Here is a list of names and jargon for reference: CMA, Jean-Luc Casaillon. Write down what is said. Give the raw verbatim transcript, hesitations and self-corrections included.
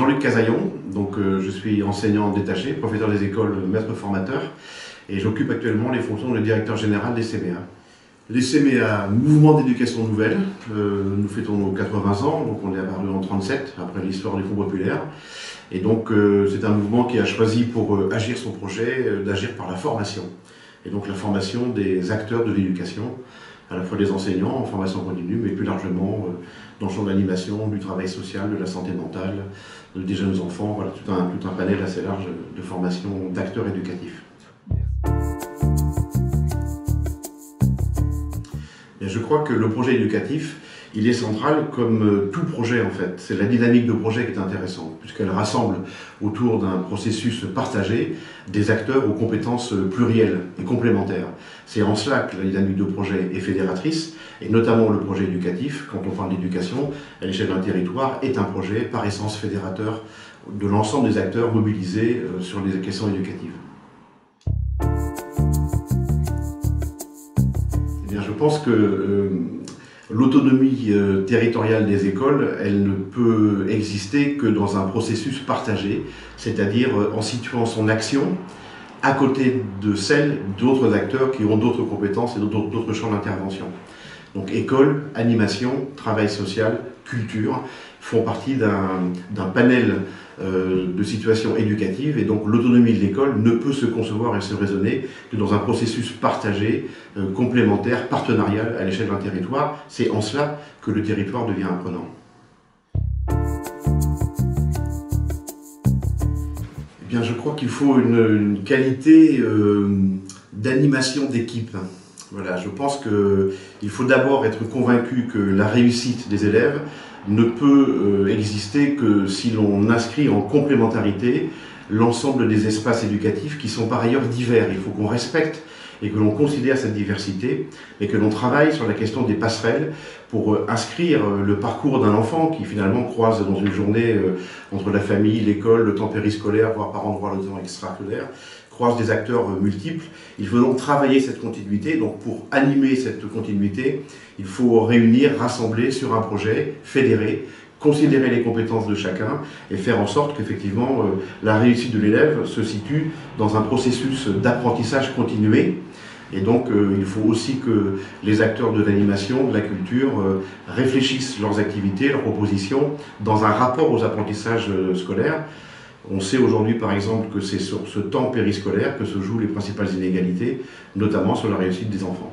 Jean-Luc Casaillon, donc euh, je suis enseignant détaché, professeur des écoles, maître formateur, et j'occupe actuellement les fonctions de directeur général des C M A. Les C M A, mouvement d'éducation nouvelle, euh, nous fêtons nos quatre-vingts ans, donc on est apparu en mille neuf cent trente-sept, après l'histoire du Fonds populaire, et donc euh, c'est un mouvement qui a choisi pour euh, agir son projet, euh, d'agir par la formation, et donc la formation des acteurs de l'éducation, à la fois des enseignants en formation continue, mais plus largement euh, dans le champ de l'animation, du travail social, de la santé mentale, de des jeunes enfants, voilà, tout un, tout un panel assez large de formation d'acteurs éducatifs. Et je crois que le projet éducatif, il est central comme tout projet en fait. C'est la dynamique de projet qui est intéressante, puisqu'elle rassemble autour d'un processus partagé des acteurs aux compétences plurielles et complémentaires. C'est en cela que la dynamique de projet est fédératrice, et notamment le projet éducatif, quand on parle d'éducation à l'échelle d'un territoire, est un projet par essence fédérateur de l'ensemble des acteurs mobilisés sur les questions éducatives. Eh bien, je pense que euh, l'autonomie euh, territoriale des écoles, elle ne peut exister que dans un processus partagé, c'est-à-dire en situant son action à côté de celle d'autres acteurs qui ont d'autres compétences et d'autres champs d'intervention. Donc école, animation, travail social, culture font partie d'un panel euh, de situations éducatives, et donc l'autonomie de l'école ne peut se concevoir et se raisonner que dans un processus partagé, euh, complémentaire, partenarial à l'échelle d'un territoire. C'est en cela que le territoire devient apprenant. Eh bien, je crois qu'il faut une, une qualité euh, d'animation d'équipe. Voilà, je pense qu'il faut d'abord être convaincu que la réussite des élèves ne peut euh, exister que si l'on inscrit en complémentarité l'ensemble des espaces éducatifs qui sont par ailleurs divers. Il faut qu'on respecte et que l'on considère cette diversité, et que l'on travaille sur la question des passerelles pour euh, inscrire euh, le parcours d'un enfant qui finalement croise dans une journée euh, entre la famille, l'école, le temps périscolaire, voire par endroits le temps extrascolaire, croise des acteurs euh, multiples. Il faut donc travailler cette continuité, donc pour animer cette continuité, il faut réunir, rassembler sur un projet, fédérer, considérer les compétences de chacun et faire en sorte qu'effectivement euh, la réussite de l'élève se situe dans un processus d'apprentissage continué. Et donc euh, il faut aussi que les acteurs de l'animation, de la culture, euh, réfléchissent leurs activités, leurs propositions dans un rapport aux apprentissages euh, scolaires. On sait aujourd'hui par exemple que c'est sur ce temps périscolaire que se jouent les principales inégalités, notamment sur la réussite des enfants.